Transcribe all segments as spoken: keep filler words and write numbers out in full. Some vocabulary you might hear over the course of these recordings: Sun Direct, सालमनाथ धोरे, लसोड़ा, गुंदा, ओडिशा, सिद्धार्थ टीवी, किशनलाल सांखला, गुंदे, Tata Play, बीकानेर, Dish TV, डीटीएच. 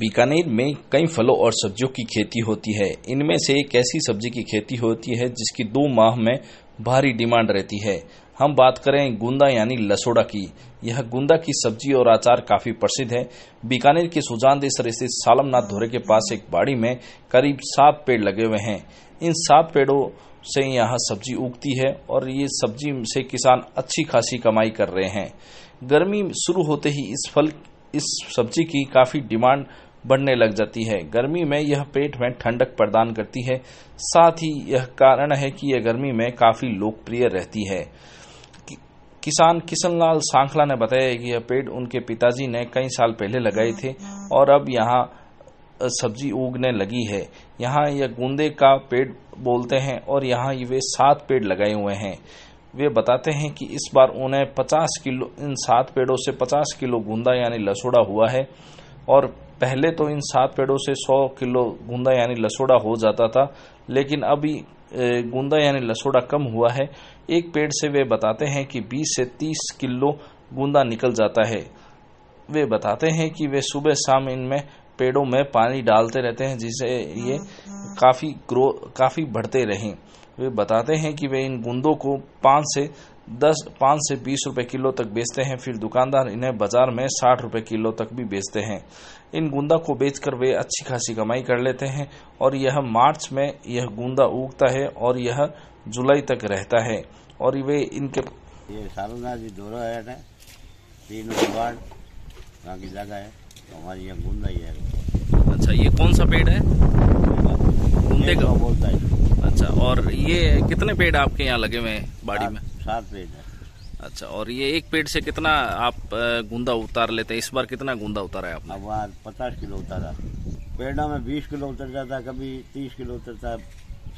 बीकानेर में कई फलों और सब्जियों की खेती होती है। इनमें से एक ऐसी सब्जी की खेती होती है जिसकी दो माह में भारी डिमांड रहती है। हम बात करें गुंदा यानी लसोड़ा की। यह गुंदा की सब्जी और अचार काफी प्रसिद्ध है। बीकानेर के सुजान देसर स्थित सालमनाथ धोरे के पास एक बाड़ी में करीब सात पेड़ लगे हुए हैं। इन सात पेड़ों से यहाँ सब्जी उगती है और ये सब्जी से किसान अच्छी खासी कमाई कर रहे हैं। गर्मी शुरू होते ही इस फल इस सब्जी की काफ़ी डिमांड बढ़ने लग जाती है। गर्मी में यह पेट में ठंडक प्रदान करती है, साथ ही यह कारण है कि यह गर्मी में काफ़ी लोकप्रिय रहती है। कि, किसान किशनलाल सांखला ने बताया कि यह पेड़ उनके पिताजी ने कई साल पहले लगाए थे और अब यहाँ सब्जी उगने लगी है। यहाँ यह गूंदे का पेड़ बोलते हैं और यहाँ वे सात पेड़ लगाए हुए हैं। वे बताते हैं कि इस बार उन्हें पचास किलो इन सात पेड़ों से पचास किलो गूंदा यानी लसोड़ा हुआ है। और पहले तो इन सात पेड़ों से सौ किलो गूंदा यानी लसोड़ा हो जाता था, लेकिन अभी गूंदा यानी लसोड़ा कम हुआ है। एक पेड़ से वे बताते हैं कि बीस से तीस किलो गूंदा निकल जाता है। वे बताते हैं कि वे सुबह शाम इनमें पेड़ों में पानी डालते रहते हैं, जिससे ये काफ़ी ग्रो काफ़ी बढ़ते रहें। वे बताते हैं कि वे इन गुंदों को पाँच से दस पाँच से बीस रुपए किलो तक बेचते हैं। फिर दुकानदार इन्हें बाजार में साठ रुपए किलो तक भी बेचते हैं। इन गुंदा को बेचकर वे अच्छी खासी कमाई कर लेते हैं और यह मार्च में यह गुंदा उगता है और यह जुलाई तक रहता है। और वे इनके ये सालना जी दोरा है तीन बार बाकी जगह है हमारी यहाँ गुंदा ही है। अच्छा, ये कौन सा पेड़ है? गुंदे का बोलता है। अच्छा, और ये कितने पेड़ आपके यहाँ लगे हुए हैं बाड़ी में? सात पेड़ है। अच्छा, और ये एक पेड़ से कितना आप गूंदा उतार लेते हैं? इस बार कितना गूंदा उतारा है आपने? अब पचास किलो उतारा। पेड़ों में बीस किलो उतर जाता है, कभी तीस किलो उतरता है।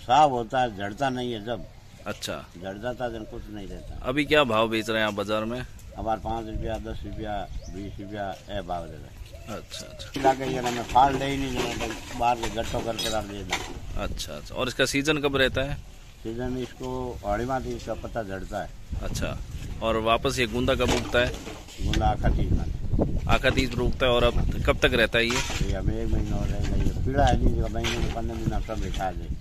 साफ होता है, झड़ता नहीं है जब। अच्छा, झड़ जाता है कुछ नहीं रहता। अभी क्या भाव बेच रहे हैं आप बाजार में? हमारे पाँच रुपया दस रुपया बीस रुपया ए भाव दे रहे। अच्छा अच्छा, हमें फाल दे ही नहीं, बाहर के गट्ठों करके रख देना। अच्छा अच्छा, और इसका सीजन कब रहता है? सीजन इसको हड़ीमा थी, इसका पत्ता झड़ता है। अच्छा, और वापस ये गूंदा कब उगता है? गूंदा आखा तीज में आखा तीज उगता है। और अब कब तक रहता है ये? हमें एक महीना हो रहेगा। ये पीड़ा है, महीने पंद्रह दिन आपका बैठा है।